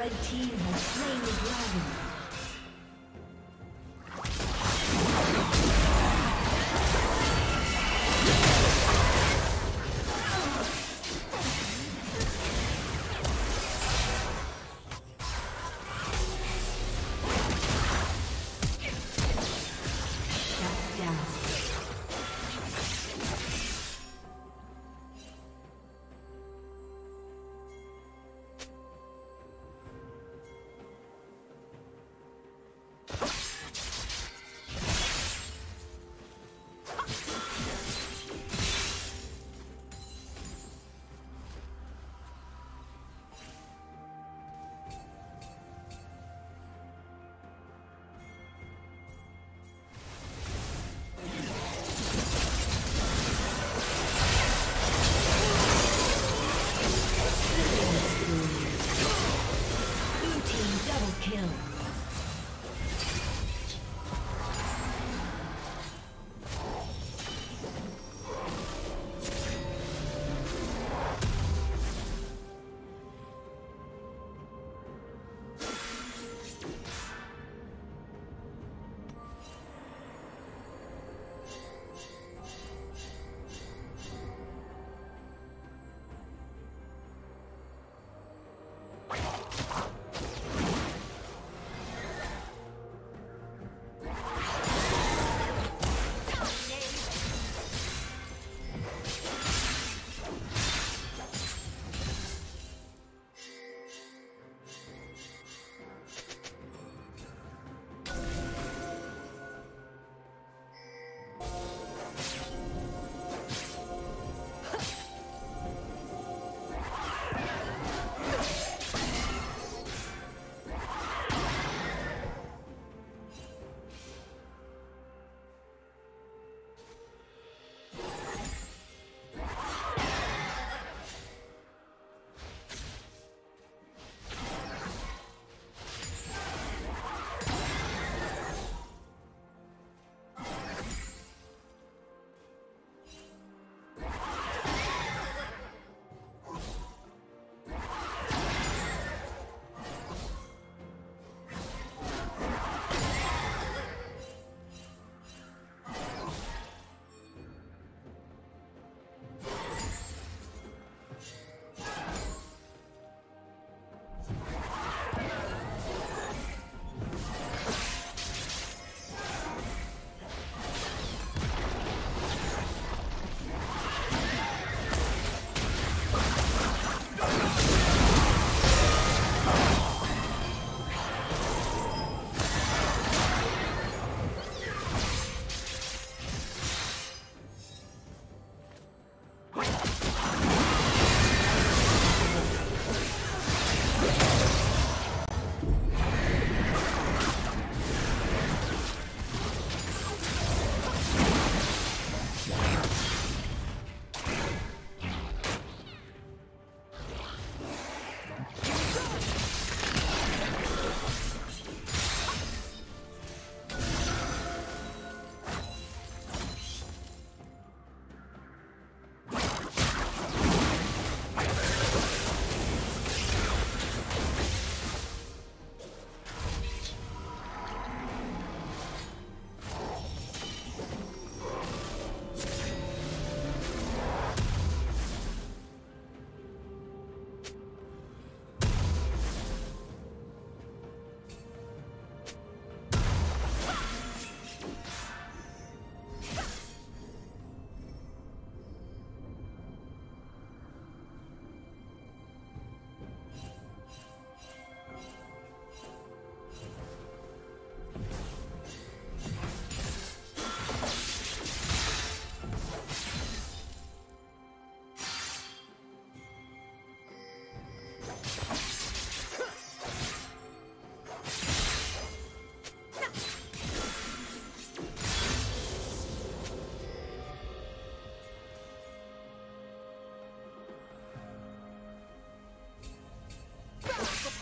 Red team has slain the dragon.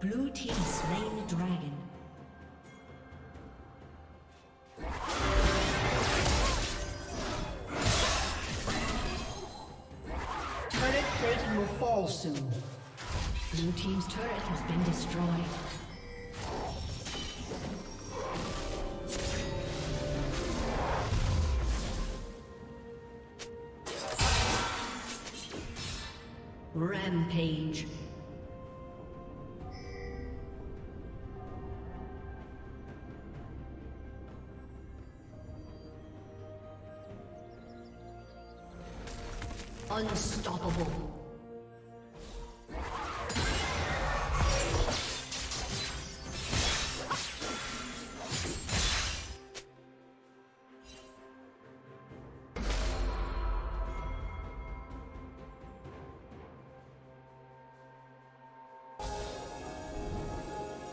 Blue team slain the dragon. Turret plating will fall soon. Blue team's turret has been destroyed. Rampage. Unstoppable.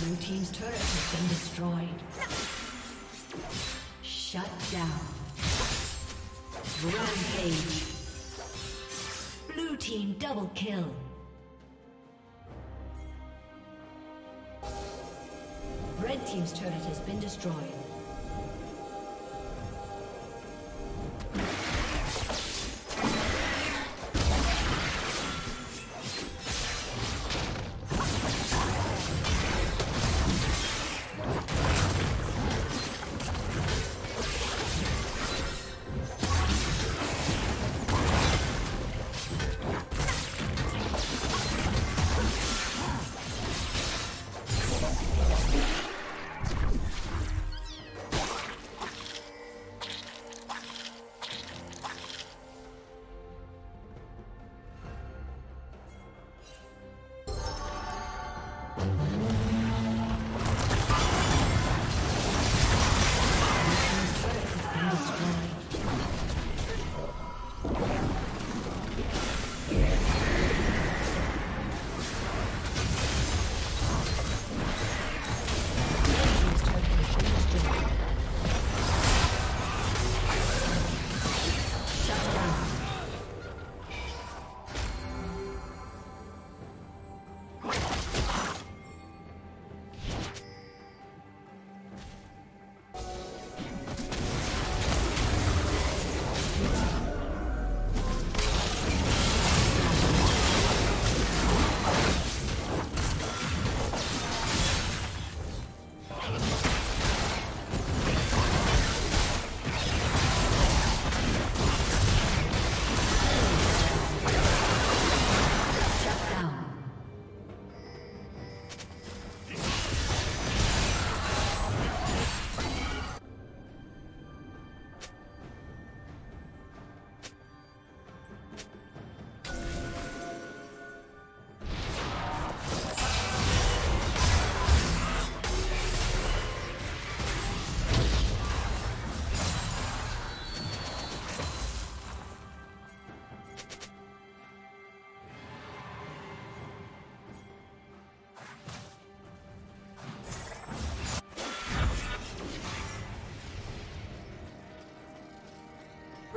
Blue team's turret has been destroyed. Shut down. Rampage. Blue team double kill. Red team's turret has been destroyed.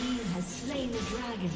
team has slain the dragon.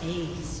Please.